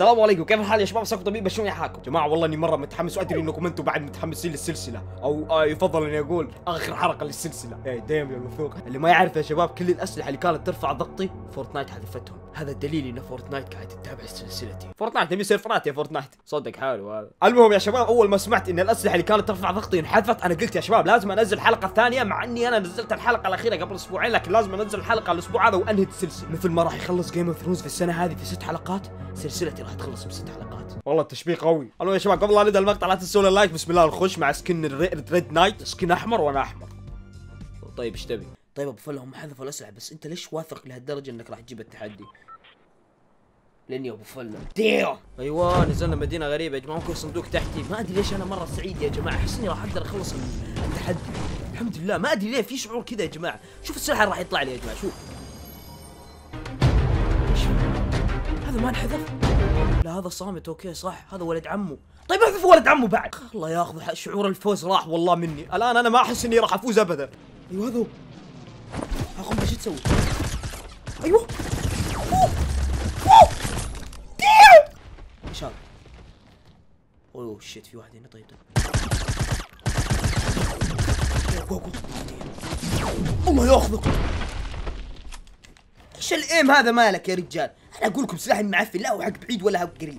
السلام عليكم، كيف الحال يا شباب؟ مساكم طبيب بشوي حالكم. جماعه والله اني مره متحمس وادري انكم انتم بعد متحمسين للسلسله، او يفضل اني اقول اخر حلقه للسلسله. اي دايم يا الموثوق. اللي ما يعرف يا شباب، كل الاسلحه اللي كانت ترفع ضغطي فورتنايت حذفتهم. هذا دليل ان فورتنايت قاعد تتابع سلسلتي. فورتنايت نبي سيرفرات يا فورتنايت، صدق حاله هذا. المهم يا شباب، اول ما سمعت ان الاسلحه اللي كانت ترفع ضغطي انحذفت، انا قلت يا شباب لازم انزل حلقه ثانيه، مع اني انا نزلت الحلقه الاخيره قبل اسبوعين، لكن لازم انزل حلقه الاسبوع هذا وانهي السلسله. مثل ما راح يخلص جيم اوف ثرونز في السنه هذه في 6 حلقات، سلسلتي راح تخلص في 6 حلقات. والله التشبيه قوي. الو يا شباب، قبل لا نبدا المقطع لا تنسون اللايك. بسم الله، نخش مع سكن ريد نايت، سكن احمر وانا احمر. طيب ايش تبي؟ طيب ابو فله، هم حذفوا الاسلحه بس انت ليش واثق لهالدرجه انك راح تجيب التحدي؟ لاني ابو فله. ديو. ايوه نزلنا مدينه غريبه يا جماعه، ممكن صندوق تحتي. ما ادري ليش انا مره سعيد يا جماعه، احس اني راح اقدر اخلص التحدي. الحمد لله، ما ادري ليه في شعور كذا يا جماعه. شوف السلاح راح يطلع لي يا جماعه، شوف. هذا ما انحذف؟ لا هذا صامت، اوكي صح، هذا ولد عمه. طيب احذف ولد عمه بعد. الله ياخذ شعور الفوز، راح والله مني. الان انا ما احس اني راح افوز ابدا. ايوه هذا هو. اخوي ايش تسوي؟ ايوه. ديو. ايش هذا؟ اوه شيت، في واحد هنا. طيب الله ياخذك. ايش الايم هذا مالك يا رجال؟ انا اقول لكم سلاحي المعفن لا هو حق بعيد ولا هو قريب.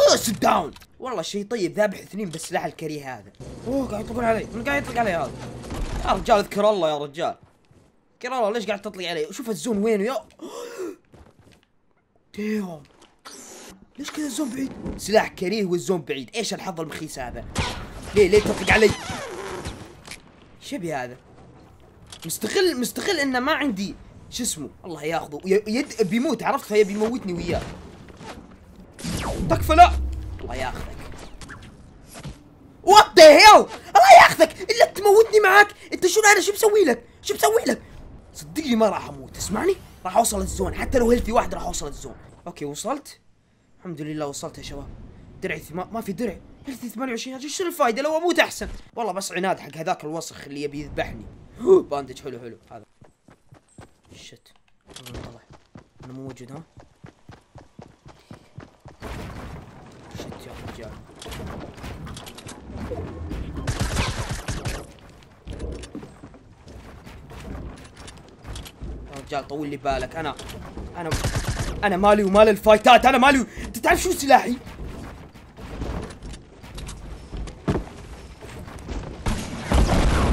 اوه سيت داون. والله شيء طيب ذابح 2 بالسلاح الكريه هذا. اوه قاعد يطلقون علي، من قاعد يطلق علي هذا؟ يا رجال اذكر الله يا رجال. اذكر الله، ليش قاعد تطلق علي؟ شوف الزون وينه يا ديوم. ليش كذا الزون بعيد؟ سلاح كريه والزون بعيد، ايش الحظ المخيس هذا؟ ليه تطلق علي؟ شبي هذا؟ مستغل انه ما عندي شو اسمه، الله ياخذه بيموت، عرفت؟ فيبي يموتني وياه. تكفى لا، الله ياخذك. وات ذا هيل، الله ياخذك، الا تموتني معاك، انت شنو انا شو مسوي لك؟ شو مسوي لك؟ صدقني ما راح اموت، اسمعني؟ راح اوصل الزون، حتى لو هيلثي واحد راح اوصل الزون. اوكي وصلت؟ الحمد لله وصلت يا شباب. درعي ما في درع، هيلثي 28، شو الفايدة لو اموت احسن؟ والله بس عناد حق هذاك الوسخ اللي يبي يذبحني. باندج حلو حلو هذا. شت انا مو موجود. ها شت يا رجال. يا رجال طول لي بالك، انا مالي ومال الفايتات، انا مالي. انت تعرف شو سلاحي؟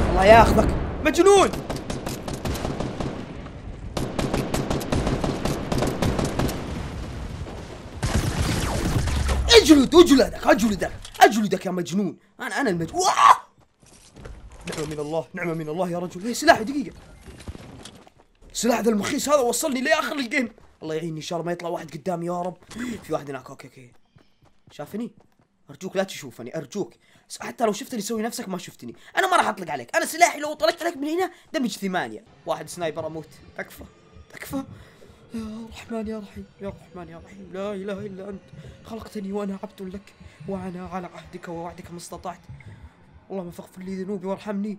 الله ياخذك مجنون. اجلدك يا مجنون. انا المجنون. نعمه من الله، نعمه من الله يا رجل. هي سلاحي دقيقه، سلاح ذا المخيس هذا وصلني لاخر الجيم. الله يعيني، ان شاء الله ما يطلع واحد قدامي يا رب. في واحد هناك. اوكي شافني؟ ارجوك لا تشوفني، ارجوك. حتى لو شفتني سوي نفسك ما شفتني، انا ما راح اطلق عليك. انا سلاحي لو طلقت عليك من هنا دمج 8، واحد سنايبر اموت. تكفى يا رحمن يا رحيم، يا رحمن يا رحيم، لا اله الا انت، خلقتني وانا عبد لك، وانا على عهدك ووعدك ما استطعت. اللهم فاغفر لي ذنوبي وارحمني.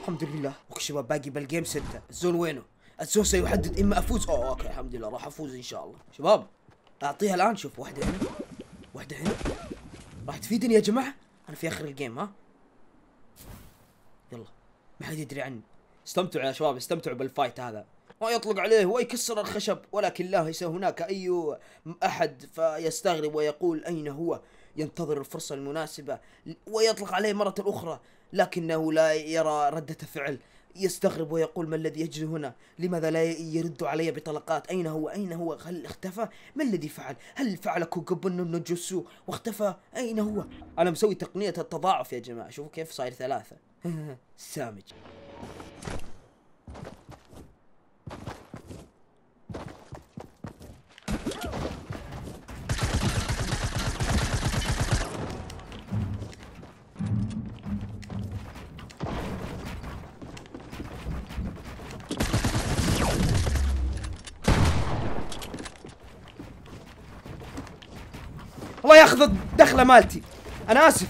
الحمد لله. اوكي شباب، باقي بالجيم 6. الزون وينه؟ الزون سيحدد اما افوز. اوكي الحمد لله، راح افوز ان شاء الله. شباب اعطيها الان. شوف واحده هنا، واحده هنا، راح تفيدني يا جماعه. انا في اخر الجيم. ها يلا، ما حد يدري عني. استمتعوا يا شباب، استمتعوا بالفايت هذا. ما يطلق عليه ويكسر الخشب، ولكن لا ليس هناك اي احد فيستغرب ويقول اين هو. ينتظر الفرصه المناسبه ويطلق عليه مره اخرى، لكنه لا يرى رده فعل. يستغرب ويقول ما الذي يجري هنا؟ لماذا لا يرد علي بطلقات؟ أين هو؟ أين هو؟ هل اختفى؟ ما الذي فعل؟ هل فعل كوكبن نجوسو واختفى؟ أين هو؟ أنا مسوي تقنية التضاعف يا جماعة، شوفوا كيف صاير 3. سامج. الله ياخذ الدخله مالتي، انا اسف.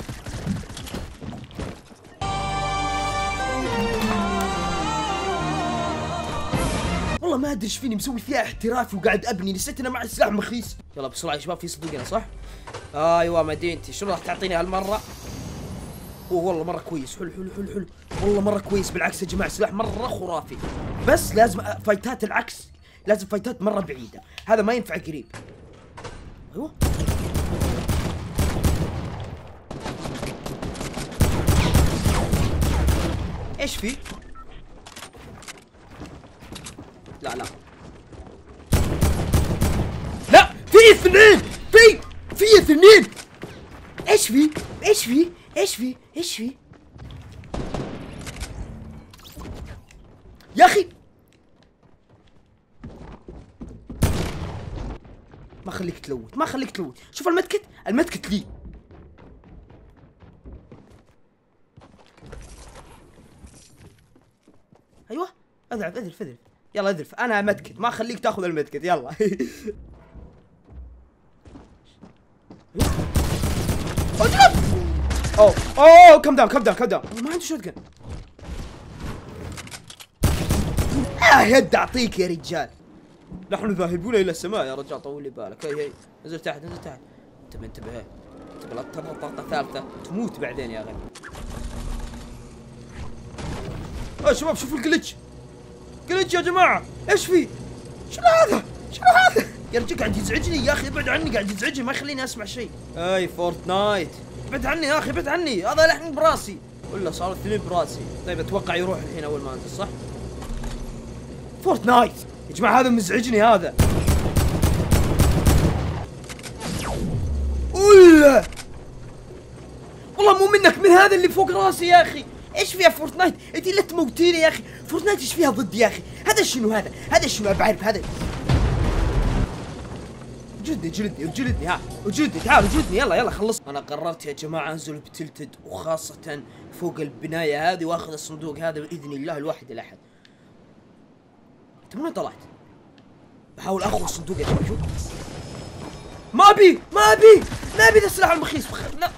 والله ما ما ادري ايش فيني مسوي فيها احترافي وقاعد ابني، نسيت انا معي سلاح مخيس. يلا بسرعه يا شباب، في صندوق هنا صح؟ ايوه مدينتي، شنو راح تعطيني هالمره؟ اوه والله مره كويس، حلو حلو حلو حلو، والله مره كويس بالعكس يا جماعه، سلاح مره خرافي. بس لازم فايتات العكس، لازم فايتات مره بعيده، هذا ما ينفع قريب. ايوه ايش في؟ لا لا لا، في اثنين، في اثنين. ايش في؟ ايش في؟ ايش في؟ ايش في؟ يا اخي ما خليك تلوت، ما خليك تلوت. شوف المتكت، المتكت لي. ايوه اذرف اذرف اذرف، يلا اذرف، انا متكت، ما خليك تاخذ المتكت، يلا. اوه اوه كم داون كم داون كم داون، ما عنده شوت جن. هد اعطيك يا رجال. نحن ذاهبون الى السماء يا رجال، طول لي بالك. هي نزل تحت، نزل تحت، انتبه انتبه، انتبه لا تضغط ضغطه ثالثه تموت بعدين يا غبي. يا شباب شوفوا الجلتش، جلتش يا جماعه، ايش في؟ شنو هذا؟ شنو هذا؟ يا رجال قاعد يزعجني يا اخي، ابعد عني، قاعد يزعجني ما يخليني اسمع شيء. اي فورتنايت ابعد عني يا اخي، ابعد عني، هذا لحن براسي ولا صار اثنين براسي. طيب اتوقع يروح الحين اول ما انزل صح؟ فورتنايت يا جماعه هذا مزعجني هذا. ولا والله مو منك، من هذا اللي فوق راسي يا اخي. ايش فيها فورتنايت؟ انت لا تموتيني يا اخي، فورتنايت ايش فيها ضدي يا اخي؟ هذا شنو هذا؟ هذا شنو؟ بعرف هذا جلدني جلدني وجلدني، ها وجلدني، تعال وجلدني، يلا يلا خلص. انا قررت يا جماعه انزل بتلتد، وخاصه فوق البنايه هذه، واخذ الصندوق هذا باذن الله الواحد الاحد. انت من وين طلعت؟ بحاول اخذ الصندوق يا شباب. شوف ما ابي ما ابي ما ابي ذا السلاح المخيس، لا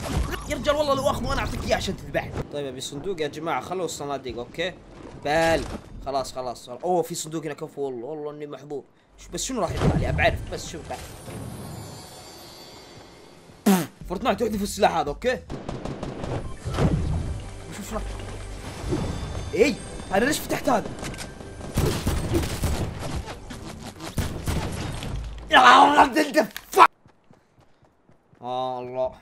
يا رجال والله لو اخذه انا اعطيك اياه عشان تذبحني. طيب ابي صندوق يا جماعه، خلوا الصناديق اوكي؟ بال خلاص خلاص. اوه في صندوق هنا كفو، والله والله اني محظوظ. بس شنو راح يطلع لي؟ ابعرف بس شوف بعد. فورتنايت تحذف السلاح هذا اوكي؟ شوف شلون. اي انا ليش فتحت هذا؟ يا الله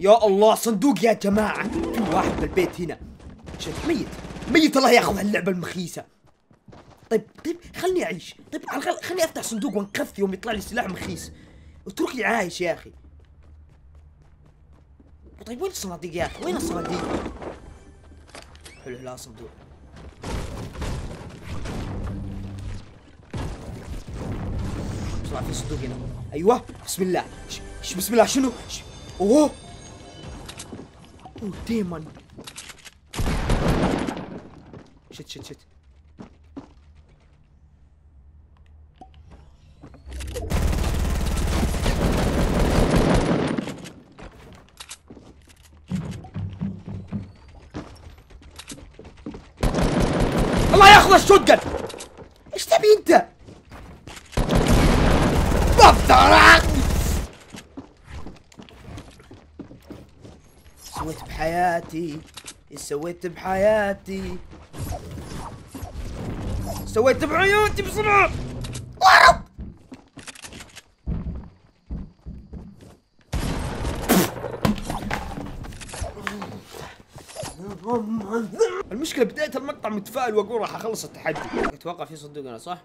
يا الله، صندوق يا جماعة، في واحد بالبيت هنا شوف ميت ميت، الله ياخذ هاللعبة المخيسة. طيب طيب خلني اعيش، طيب على الاقل خلني افتح صندوق وانقذ يوم يطلع لي سلاح مخيس، اتركني عايش يا اخي. طيب وين الصناديق يا اخي؟ وين الصناديق؟ حلو لا صندوق. بسرعة في صندوق هنا، ايوه بسم الله، بسم الله شنو؟ اوه اوه ديمون، شت شت شت. الشوت جن ايش تبي انت؟ سويت بحياتي ايش سويت بحياتي؟ سويت بعيونتي بسرعه. المشكلة بداية المقطع متفائل واقول راح اخلص التحدي. اتوقع في صندوق هنا صح؟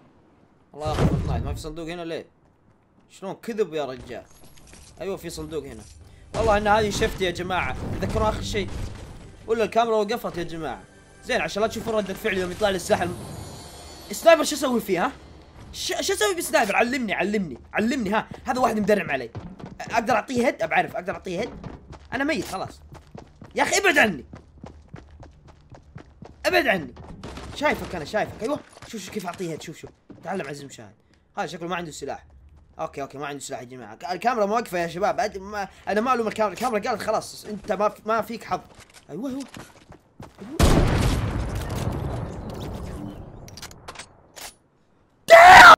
الله ياخذ فورتنايت، ما في صندوق هنا ليه؟ شلون كذب يا رجال؟ ايوه في صندوق هنا. والله ان هذه شفتي يا جماعة، تذكروا اخر شيء. ولا الكاميرا وقفت يا جماعة. زين عشان لا تشوفون ردة فعلي يوم يطلع لي السلاح السنايبر شو اسوي فيه ها؟ شو اسوي بالسنايبر؟ علمني علمني علمني ها، هذا واحد مدرم علي. اقدر اعطيه هيد؟ بعرف اقدر اعطيه هيد؟ انا ميت خلاص. يا اخي ابعد عني. ابعد عني، شايفك انا شايفك. ايوه شوف شوف كيف اعطيها، شوف شوف تعلم عزيزي المشاهد. هذا شكله ما عنده سلاح. اوكي اوكي ما عنده سلاح يا جماعه، الكاميرا واقفه يا شباب. انا ما الوم الكاميرا، الكاميرا قالت خلاص انت ما فيك حظ. ايوه ايوه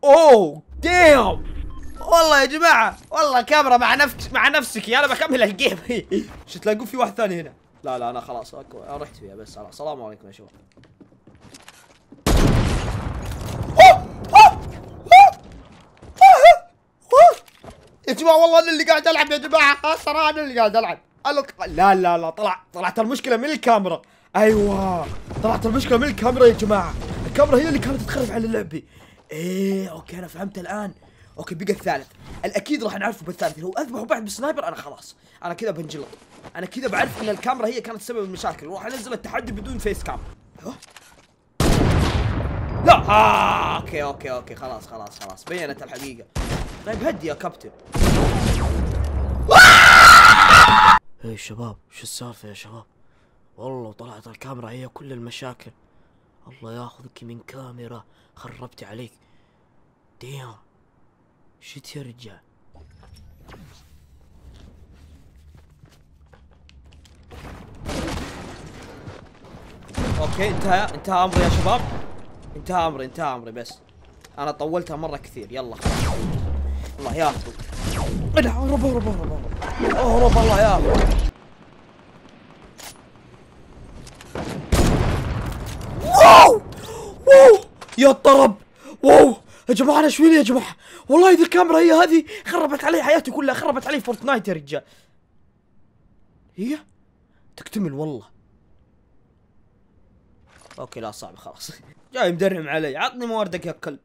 اوه دام. والله يا جماعه والله كاميرا مع نفسك انا بكمل الجيم. شو تلاقون في واحد ثاني هنا؟ لا لا انا خلاص انا رحت فيها بس. السلام عليكم يا شباب. يا جماعه والله انا اللي قاعد العب يا جماعه، صراحه انا اللي قاعد العب. لا لا لا طلعت المشكله من الكاميرا. ايوه طلعت المشكله من الكاميرا يا جماعه، الكاميرا هي اللي كانت تخرب على لعبي. ايه اوكي انا فهمت الان. اوكي بقى الثالث، الاكيد راح نعرفه بالثالث، لو اذبحوا بعد بالسنايبر انا خلاص، انا كذا بنجلط، انا كذا بعرف ان الكاميرا هي كانت سبب المشاكل، وراح انزل التحدي بدون فيس كام. لا اوكي اوكي اوكي خلاص خلاص خلاص بينت الحقيقه. طيب هدي يا كابتن. ايه شباب شو السالفه يا شباب؟ والله طلعت الكاميرا هي كل المشاكل. الله ياخذك من كاميرا خربتي عليك. ديام شت يا رجال. اوكي انتهى امري يا شباب، انتهى امري بس انا طولتها مره كثير. يلا الله ياخذك. لا اهرب اهرب اهرب اهرب الله ياخذك. واو واو يا الطرب. واو يا جماعه انا ايش فيني يا جماعه؟ والله ذي الكاميرا هي هذه خربت علي حياتي كلها، خربت علي فورتنايت يا رجال. هي تكتمل والله. اوكي لا صعب خلاص. جاي مدرهم علي، عطني مواردك يا كلب.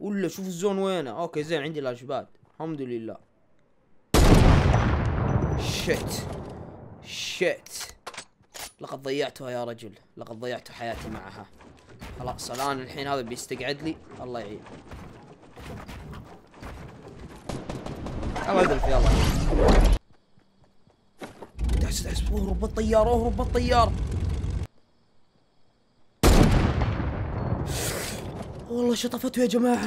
ولا شوف الزون وينه. اوكي زين عندي الاشباد الحمد لله. شيت شيت لقد ضيعتها يا رجل، لقد ضيعت حياتي معها. خلاص الان الحين هذا بيستقعد لي الله يعين. الله يدلف يلا. دعس دعس اهرب بالطيارة اهرب بالطيارة. والله شطفته يا جماعة.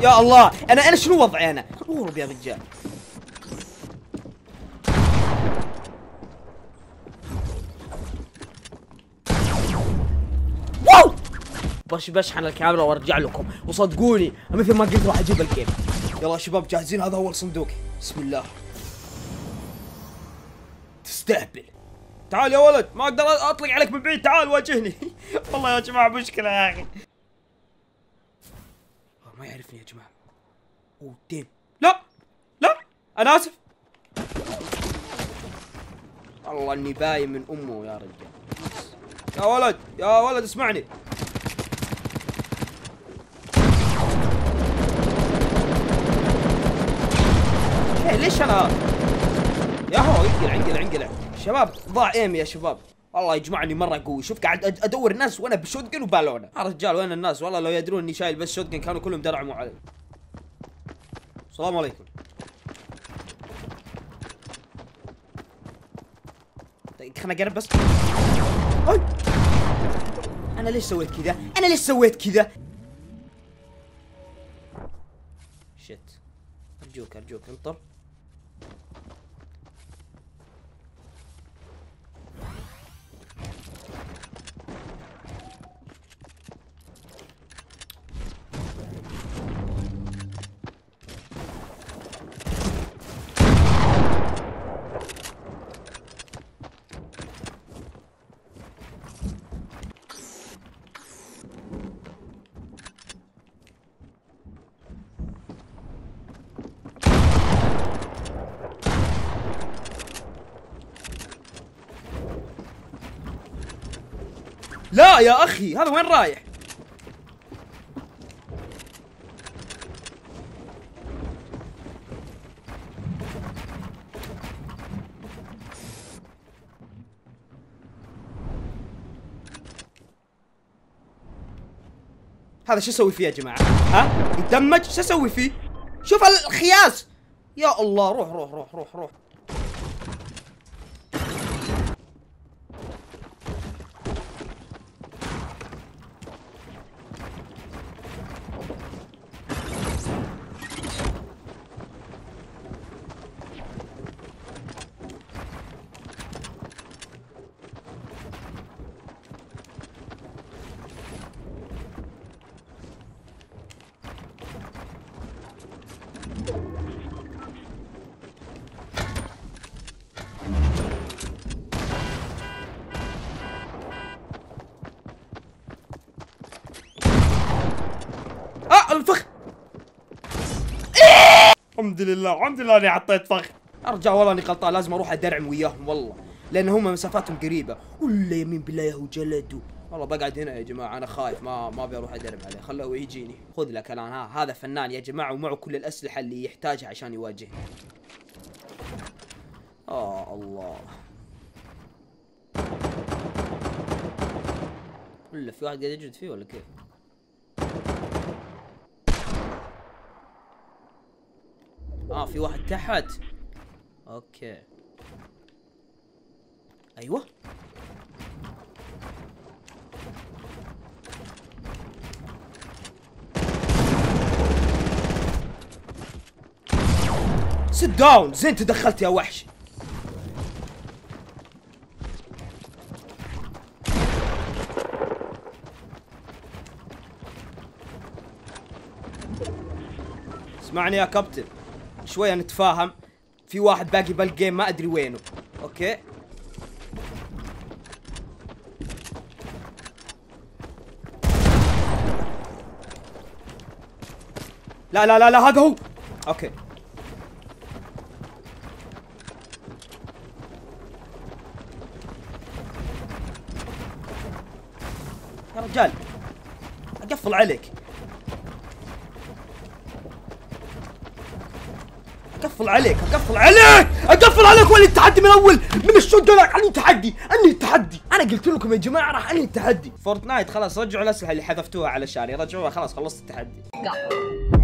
يا الله انا شنو وضعي انا؟ اهرب يا رجال. واو بشحن الكاميرا وارجع لكم، وصدقوني مثل ما قلت راح اجيب الكيف. يلا يا شباب جاهزين؟ هذا اول صندوق. بسم الله. تستهبل. تعال يا ولد ما اقدر اطلق عليك من بعيد، تعال واجهني. والله يا جماعه مشكله يا اخي. ما يعرفني يا جماعة. اوه ديم. لا لا انا اسف. والله اني باين من امه يا رجال. يا ولد يا ولد اسمعني. ايه ليش انا يا هو انقلع انقلع انقلع. شباب ضاع ايمي يا شباب. والله يجمعني مره قوي، شوف قاعد ادور ناس وانا بشوتجن وبالونه. يا رجال وين الناس؟ والله لو يدرون اني شايل بس شوتجن كانوا كلهم درعموا علي. السلام عليكم. دقيقة خلنا اقرب بس. أي. انا ليش سويت كذا؟ انا ليش سويت كذا؟ شت ارجوك ارجوك انطر. لا يا اخي هذا وين رايح؟ هذا شو اسوي فيه يا جماعه؟ ها؟ يتدمج شو اسوي فيه؟ شوف الخياس. يا الله روح روح روح روح روح. الحمد لله الحمد لله اني عطيت فخ. ارجع والله اني غلطان، لازم اروح ادرعم وياهم والله، لان هم مسافاتهم قريبه، ولا يمين بالله وجلدوا. والله بقعد هنا يا جماعه، انا خايف ما ابي اروح ادرب عليه، خلوه يجيني. خذ لك الان، ها هذا فنان يا جماعه، ومعه كل الاسلحه اللي يحتاجها عشان يواجهني. الله ولا في واحد قاعد يجلد فيه ولا كيف؟ في واحد تحت. اوكي ايوه سيت داون. زين تدخلت يا وحش. اسمعني يا كابتن، شويه نتفاهم، في واحد باقي بالجيم ما ادري وينه. اوكي لا لا لا لا هذا هو. اوكي يا رجال اقفل عليك، اقفل عليك ولا التحدي من اول من الشوت. انهي التحدي، انا قلت لكم يا جماعه راح انهي التحدي. فورتنايت خلاص رجعوا الاسلحه اللي حذفتوها على شاني، رجعوها خلاص، خلصت التحدي.